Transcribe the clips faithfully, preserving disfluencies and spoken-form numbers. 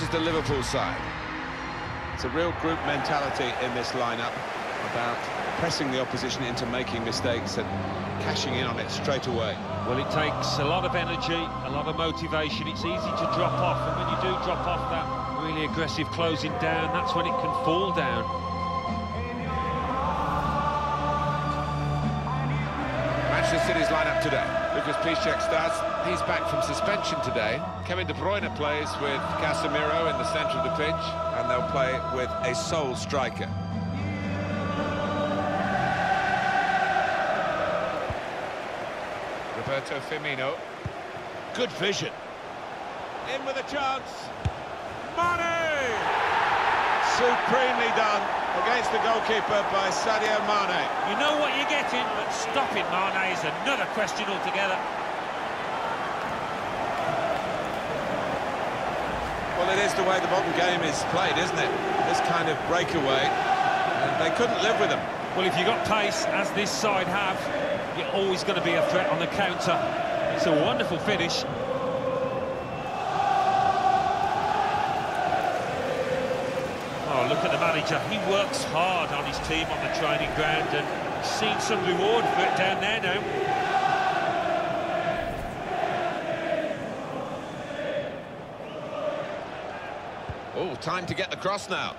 This is the Liverpool side. It's a real group mentality in this lineup about pressing the opposition into making mistakes and cashing in on it straight away. Well, it takes a lot of energy, a lot of motivation. It's easy to drop off, and when you do drop off that really aggressive closing down, that's when it can fall down. Manchester City's lineup today. Lukas Piszczek starts. He's back from suspension today. Kevin De Bruyne plays with Casemiro in the centre of the pitch, and they'll play with a sole striker. Roberto Firmino. Good vision. In with a chance. Mane! Supremely done against the goalkeeper by Sadio Mane. You know what you're getting, but stopping Mane is another question altogether. Well, it is the way the modern game is played, isn't it? This kind of breakaway, and they couldn't live with them. Well, if you've got pace, as this side have, you're always going to be a threat on the counter. It's a wonderful finish. Oh, look at the manager. He works hard on his team on the training ground, and he's seen some reward for it down there now. Oh, time to get the cross now.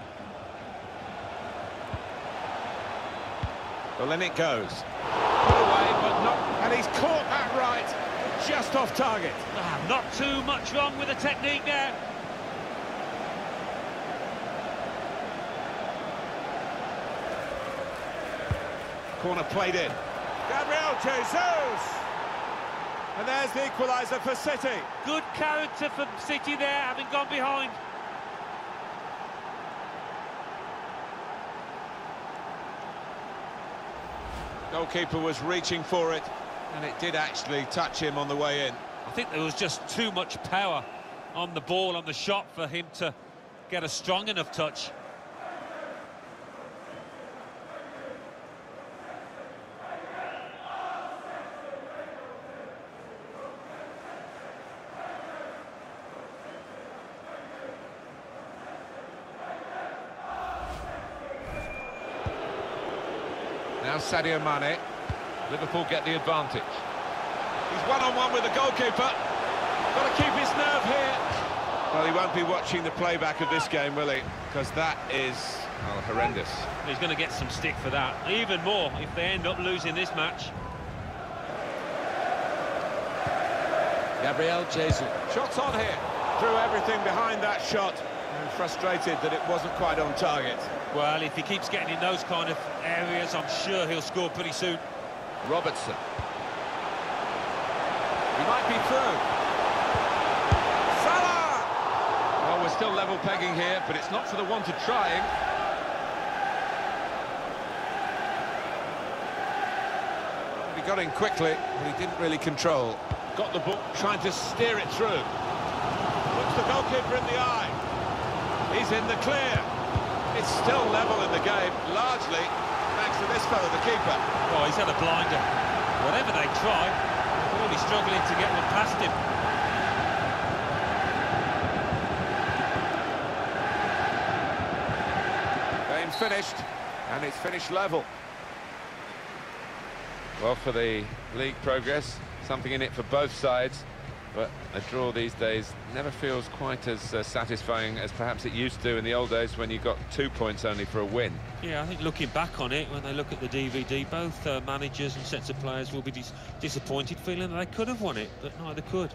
Well, then it goes. Away, but not, and he's caught that right, just off target. Ah, not too much wrong with the technique there. Corner played in. Gabriel Jesus! And there's the equaliser for City. Good character for City there, having gone behind. Goalkeeper was reaching for it, and it did actually touch him on the way in. I think there was just too much power on the ball, on the shot, for him to get a strong enough touch. Now Sadio Mane. Liverpool get the advantage. He's one-on-one with the goalkeeper. Got to keep his nerve here. Well, he won't be watching the playback of this game, will he? Because that is, oh, horrendous. He's going to get some stick for that. Even more if they end up losing this match. Gabriel Jesus. Shots on here. Threw everything behind that shot. And frustrated that it wasn't quite on target. Well, if he keeps getting in those kind of areas, I'm sure he'll score pretty soon. Robertson. He might be through. Salah! Well, we're still level pegging here, but it's not for the want of trying. He got in quickly, but he didn't really control. Got the ball, trying to steer it through. Looks the goalkeeper in the eye. He's in the clear. It's still level in the game, largely thanks to this fellow, the keeper. Oh, he's had a blinder. Whatever they try, they're really struggling to get one past him. Game's finished, and it's finished level. Well, for the league progress, something in it for both sides. But a draw these days never feels quite as uh, satisfying as perhaps it used to in the old days when you got two points only for a win. Yeah, I think looking back on it, when they look at the D V D, both uh, managers and sets of players will be dis disappointed, feeling that they could have won it, but neither could.